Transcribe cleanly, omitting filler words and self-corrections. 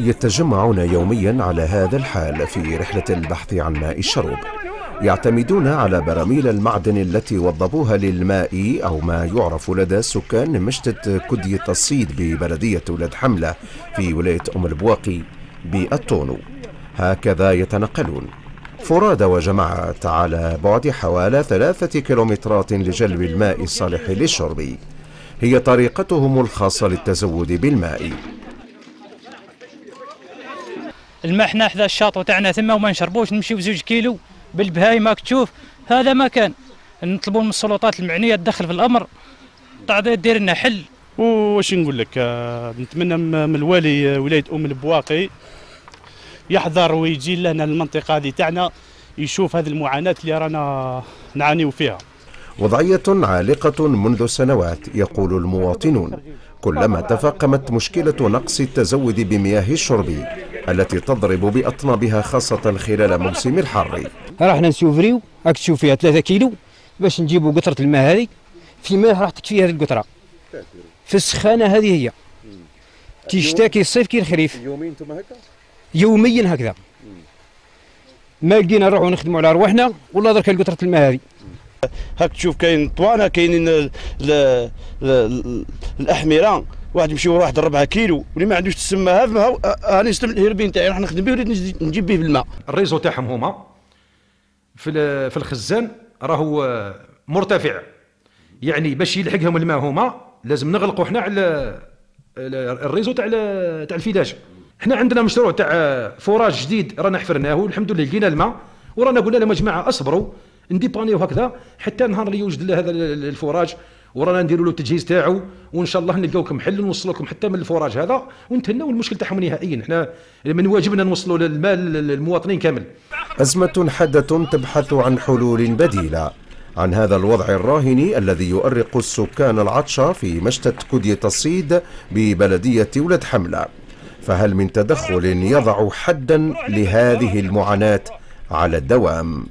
يتجمعون يوميا على هذا الحال في رحلة البحث عن ماء الشرب. يعتمدون على براميل المعدن التي وضبوها للماء أو ما يعرف لدى سكان مشتة كدية الصيد ببلدية ولاد حملة في ولاية أم البواقي بالطونو. هكذا يتنقلون فرادى وجماعة على بعد حوالي 3 كيلومترات لجلب الماء الصالح للشرب. هي طريقتهم الخاصة للتزود بالماء. الماء احنا حدا الشاطئ تاعنا ثم وما نشربوش، نمشيو 2 كيلو بالبهاي ماك تشوف. هذا ما كان نطلبوا من السلطات المعنية تدخل في الأمر، تعطي دير لنا حل. واش نقول لك، نتمنى من الوالي ولاية أم البواقي يحضر ويجي لنا المنطقة هذه تاعنا يشوف هذه المعاناة اللي رانا نعانيو فيها. وضعية عالقة منذ سنوات يقول المواطنون، كلما تفاقمت مشكلة نقص التزود بمياه الشرب التي تضرب بأطنابها خاصة خلال موسم الحر. رحنا نسوفريو راك تشوف فيها 3 كيلو باش نجيبوا قطرة الماء هذه، في ماء راح تكفي هذه القطرة في السخانة هذه. هي تشتكي الصيف كي الخريف يوميا هكذا. ما لقينا نروحوا نخدموا على رواحنا والله درك قطرة الماء هذه. هاك تشوف كاين طوانه، كاينين الاحميره واحد يمشيو واحد 4 كيلو واللي ما عندوش تسماها راني نستلم الهربين تاعي راح نخدم به ونزيد نجيب به بالماء. الريزو تاعهم هما في الخزان راهو مرتفع، يعني باش يلحقهم الماء هما لازم نغلقوا حنا على الريزو تاع الفيلاج. حنا عندنا مشروع تاع فراج جديد رانا حفرناه والحمد لله لقينا الماء، ورانا قلنا لهم يا جماعه اصبروا نديبانيو هكذا حتى نهار اللي يوجد هذا الفراج، ورانا نديروا له التجهيز تاعو وان شاء الله نلقاوكم حل ونوصل لكم حتى من الفراج هذا ونتهناو المشكل تاعهم نهائيا. احنا من واجبنا نوصلوا للمال للمواطنين كامل. أزمة حادة تبحث عن حلول بديلة عن هذا الوضع الراهن الذي يؤرق السكان العطش في مشتة كدية الصيد ببلدية ولاد حملة. فهل من تدخل يضع حدا لهذه المعاناة على الدوام؟